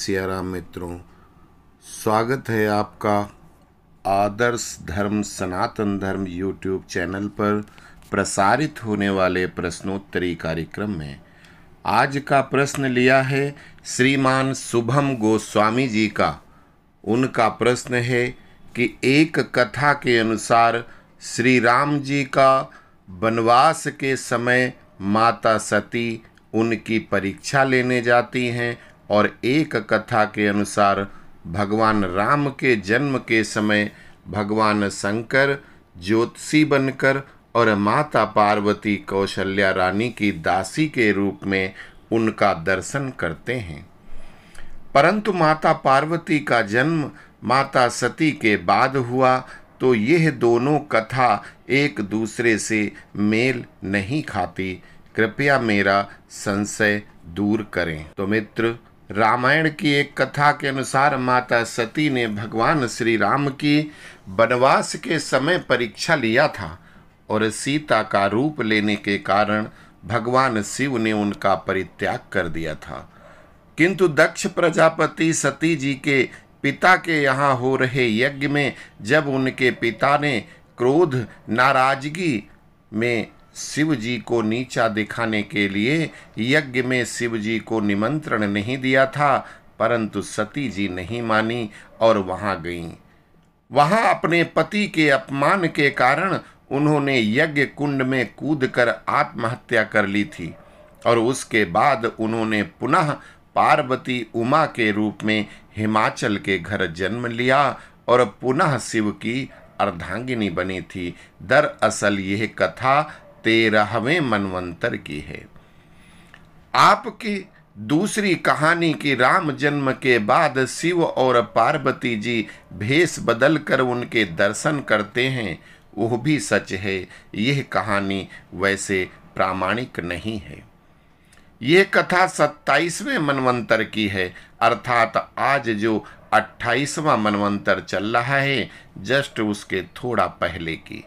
सियाराम मित्रों, स्वागत है आपका आदर्श धर्म सनातन धर्म यूट्यूब चैनल पर प्रसारित होने वाले प्रश्नोत्तरी कार्यक्रम में। आज का प्रश्न लिया है श्रीमान शुभम गोस्वामी जी का। उनका प्रश्न है कि एक कथा के अनुसार श्री राम जी का वनवास के समय माता सती उनकी परीक्षा लेने जाती हैं और एक कथा के अनुसार भगवान राम के जन्म के समय भगवान शंकर ज्योतिषी बनकर और माता पार्वती कौशल्या रानी की दासी के रूप में उनका दर्शन करते हैं, परंतु माता पार्वती का जन्म माता सती के बाद हुआ, तो यह दोनों कथा एक दूसरे से मेल नहीं खाती। कृपया मेरा संशय दूर करें। तो मित्र, रामायण की एक कथा के अनुसार माता सती ने भगवान श्री राम की वनवास के समय परीक्षा लिया था और सीता का रूप लेने के कारण भगवान शिव ने उनका परित्याग कर दिया था, किंतु दक्ष प्रजापति सती जी के पिता के यहाँ हो रहे यज्ञ में जब उनके पिता ने क्रोध नाराजगी में शिव जी को नीचा दिखाने के लिए यज्ञ में शिव जी को निमंत्रण नहीं दिया था, परंतु सती जी नहीं मानी और वहाँ गईं। वहाँ अपने पति के अपमान के कारण उन्होंने यज्ञ कुंड में कूदकर आत्महत्या कर ली थी और उसके बाद उन्होंने पुनः पार्वती उमा के रूप में हिमाचल के घर जन्म लिया और पुनः शिव की अर्धांगिनी बनी थी। दरअसल यह कथा 13वें मनवंतर की है। आपकी दूसरी कहानी की राम जन्म के बाद शिव और पार्वती जी भेष बदल कर उनके दर्शन करते हैं, वह भी सच है। यह कहानी वैसे प्रामाणिक नहीं है। यह कथा 27वें मनवंतर की है, अर्थात आज जो 28वां मनवंतर चल रहा है जस्ट उसके थोड़ा पहले की।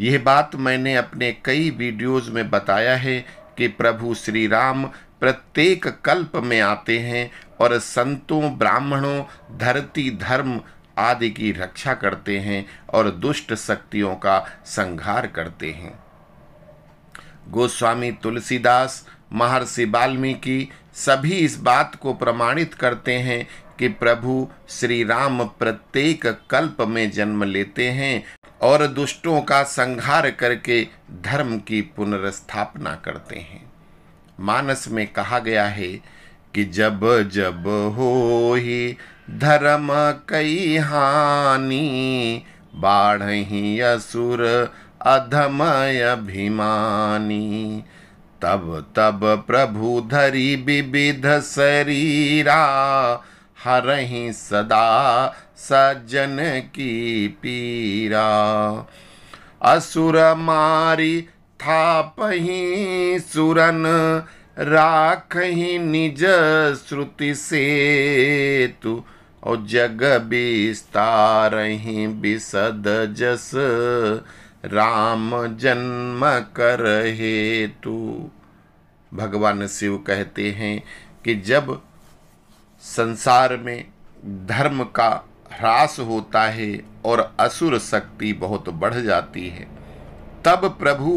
यह बात मैंने अपने कई वीडियोज़ में बताया है कि प्रभु श्री राम प्रत्येक कल्प में आते हैं और संतों, ब्राह्मणों, धरती, धर्म आदि की रक्षा करते हैं और दुष्ट शक्तियों का संहार करते हैं। गोस्वामी तुलसीदास, महर्षि वाल्मीकि सभी इस बात को प्रमाणित करते हैं कि प्रभु श्री राम प्रत्येक कल्प में जन्म लेते हैं और दुष्टों का संहार करके धर्म की पुनर्स्थापना करते हैं। मानस में कहा गया है कि जब जब होहि धर्म कई हानि, बाढ़हि असुर अधम अभिमानी, तब तब प्रभु धरी विविध शरीरा, हरहि सदा सज्जन की पीरा, असुर मारी थापहि सुरन, राखहि निज श्रुति सेतु, और जग विस्तारहि विसद जस, राम जन्म कर हेतु। भगवान शिव कहते हैं कि जब संसार में धर्म का ह्रास होता है और असुर शक्ति बहुत बढ़ जाती है, तब प्रभु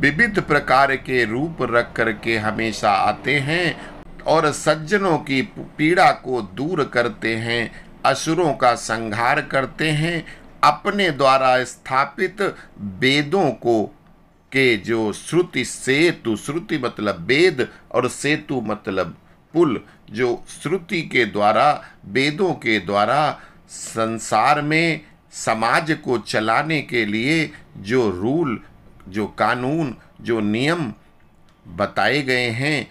विविध प्रकार के रूप रख कर के हमेशा आते हैं और सज्जनों की पीड़ा को दूर करते हैं, असुरों का संहार करते हैं, अपने द्वारा स्थापित वेदों को के जो श्रुति सेतु, श्रुति मतलब वेद और सेतु मतलब पुल, जो श्रुति के द्वारा, वेदों के द्वारा संसार में समाज को चलाने के लिए जो रूल, जो कानून, जो नियम बताए गए हैं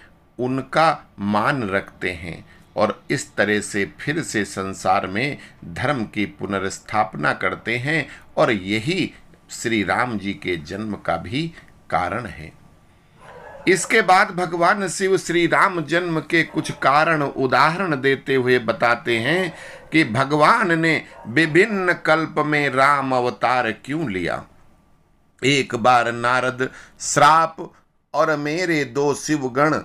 उनका मान रखते हैं और इस तरह से फिर से संसार में धर्म की पुनर्स्थापना करते हैं और यही श्री राम जी के जन्म का भी कारण है। इसके बाद भगवान शिव श्री राम जन्म के कुछ कारण उदाहरण देते हुए बताते हैं कि भगवान ने विभिन्न कल्प में राम अवतार क्यों लिया। एक बार नारद श्राप और मेरे दो शिवगण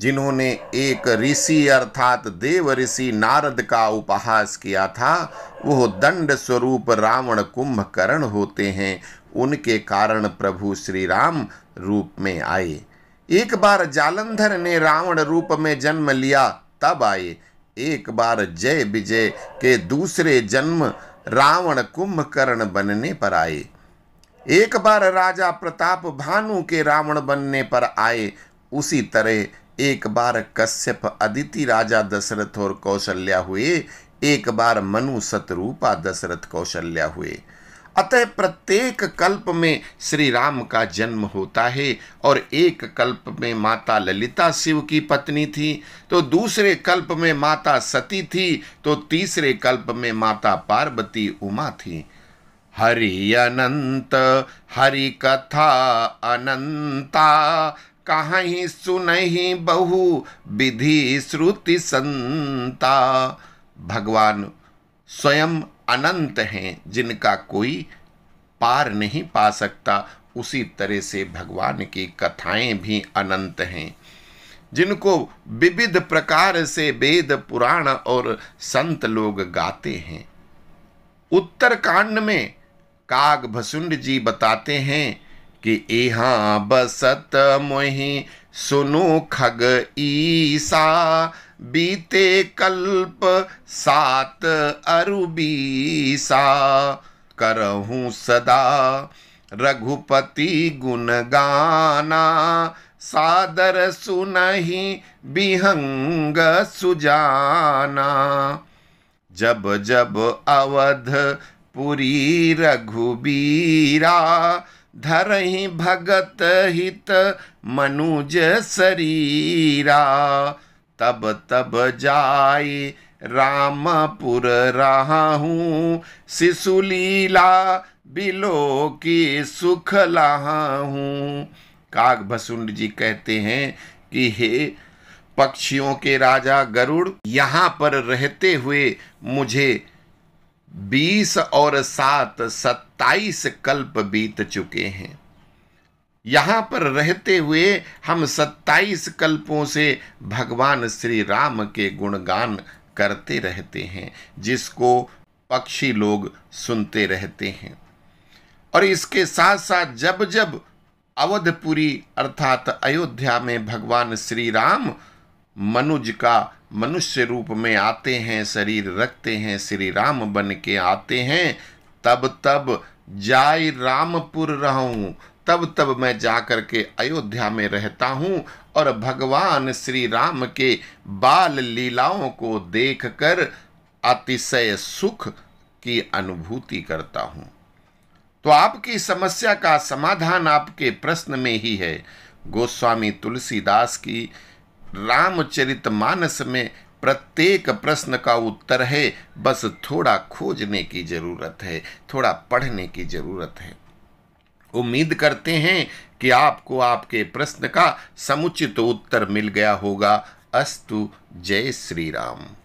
जिन्होंने एक ऋषि अर्थात देव ऋषि नारद का उपहास किया था, वह दंड स्वरूप रावण कुंभकर्ण होते हैं। उनके कारण प्रभु श्री राम रूप में आए। एक बार जालंधर ने रावण रूप में जन्म लिया तब आए। एक बार जय विजय के दूसरे जन्म रावण कुंभकर्ण बनने पर आए। एक बार राजा प्रताप भानु के रावण बनने पर आए। उसी तरह एक बार कश्यप अदिति राजा दशरथ और कौशल्या हुए। एक बार मनु सतरूपा दशरथ कौशल्या हुए। अतः प्रत्येक कल्प में श्री राम का जन्म होता है। और एक कल्प में माता ललिता शिव की पत्नी थी, तो दूसरे कल्प में माता सती थी, तो तीसरे कल्प में माता पार्वती उमा थी। हरि अनंत हरि कथा अनंता, कहीं सुनहि बहु विधि श्रुति संता। भगवान स्वयं अनंत हैं, जिनका कोई पार नहीं पा सकता। उसी तरह से भगवान की कथाएं भी अनंत हैं, जिनको विविध प्रकार से वेद पुराण और संत लोग गाते हैं। उत्तरकांड में कागभसुंड जी बताते हैं कि यहाँ बसत मोहि सुनो खग ईसा, बीते कल्प सात अरुबीसा। करहूँ सदा रघुपति गुण गाना, सादर सुनहि बिहंग सुजाना। जब जब अवध पुरी रघुबीरा, धरहि भगत हित मनुज शरीरा। तब तब जाय रामपुर राहूं, शिशु लीला बिलो की सुख लाहूं। कागभसुंड जी कहते हैं कि हे पक्षियों के राजा गरुड़, यहाँ पर रहते हुए मुझे 20 और 7, 27 कल्प बीत चुके हैं। यहाँ पर रहते हुए हम 27 कल्पों से भगवान श्री राम के गुणगान करते रहते हैं, जिसको पक्षी लोग सुनते रहते हैं। और इसके साथ साथ जब जब अवधपुरी अर्थात अयोध्या में भगवान श्री राम मनुज का मनुष्य रूप में आते हैं, शरीर रखते हैं, श्री राम बन के आते हैं, तब तब जाय रामपुर रहूं, तब तब मैं जाकर के अयोध्या में रहता हूं और भगवान श्री राम के बाल लीलाओं को देखकर अतिशय सुख की अनुभूति करता हूं। तो आपकी समस्या का समाधान आपके प्रश्न में ही है। गोस्वामी तुलसीदास की रामचरितमानस में प्रत्येक प्रश्न का उत्तर है, बस थोड़ा खोजने की ज़रूरत है, थोड़ा पढ़ने की ज़रूरत है। उम्मीद करते हैं कि आपको आपके प्रश्न का समुचित उत्तर मिल गया होगा। अस्तु, जय श्री राम।